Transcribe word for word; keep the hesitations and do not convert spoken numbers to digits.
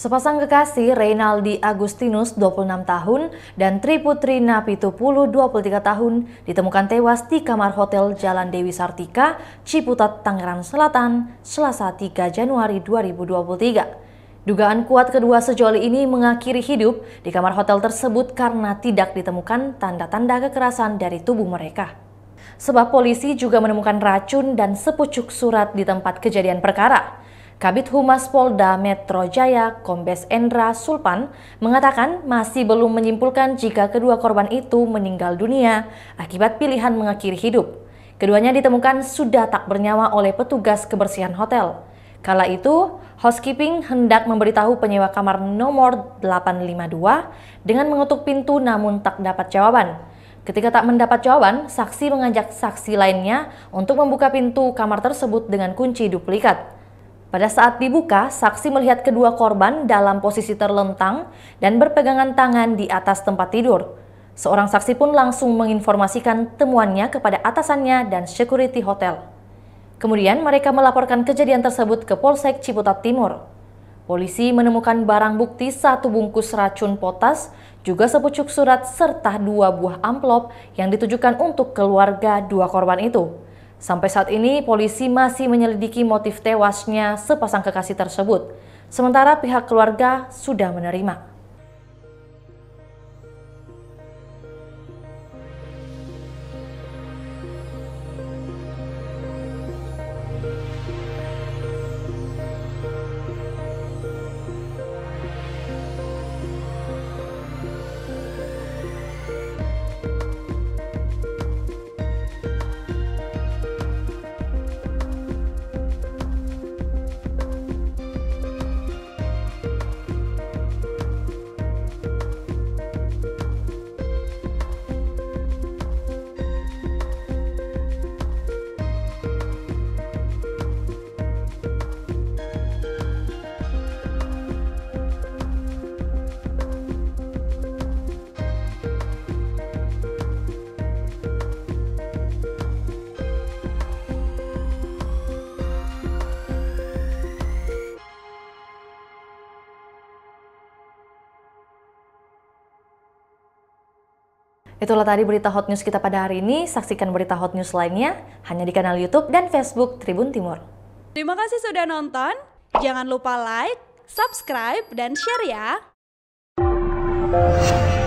Sepasang kekasih Reynaldi Agustinus dua puluh enam tahun dan Tri Putri Napitupulu dua puluh tiga tahun ditemukan tewas di kamar hotel Jalan Dewi Sartika, Ciputat, Tangerang Selatan, Selasa tiga Januari dua ribu dua puluh tiga. Dugaan kuat kedua sejoli ini mengakhiri hidup di kamar hotel tersebut karena tidak ditemukan tanda-tanda kekerasan dari tubuh mereka. Sebab polisi juga menemukan racun dan sepucuk surat di tempat kejadian perkara. Kabit Humas Polda Metro Jaya, Kombes Endra Zulpan, mengatakan masih belum menyimpulkan jika kedua korban itu meninggal dunia akibat pilihan mengakhiri hidup. Keduanya ditemukan sudah tak bernyawa oleh petugas kebersihan hotel. Kala itu, housekeeping hendak memberitahu penyewa kamar nomor delapan lima dua dengan mengetuk pintu namun tak dapat jawaban. Ketika tak mendapat jawaban, saksi mengajak saksi lainnya untuk membuka pintu kamar tersebut dengan kunci duplikat. Pada saat dibuka, saksi melihat kedua korban dalam posisi terlentang dan berpegangan tangan di atas tempat tidur. Seorang saksi pun langsung menginformasikan temuannya kepada atasannya dan security hotel. Kemudian mereka melaporkan kejadian tersebut ke Polsek Ciputat Timur. Polisi menemukan barang bukti satu bungkus racun potas, juga sepucuk surat serta dua buah amplop yang ditujukan untuk keluarga dua korban itu. Sampai saat ini, polisi masih menyelidiki motif tewasnya sepasang kekasih tersebut, sementara pihak keluarga sudah menerima. Itulah tadi berita hot news kita pada hari ini. Saksikan berita hot news lainnya hanya di kanal YouTube dan Facebook Tribun Timur. Terima kasih sudah nonton. Jangan lupa like, subscribe, dan share ya.